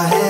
my head.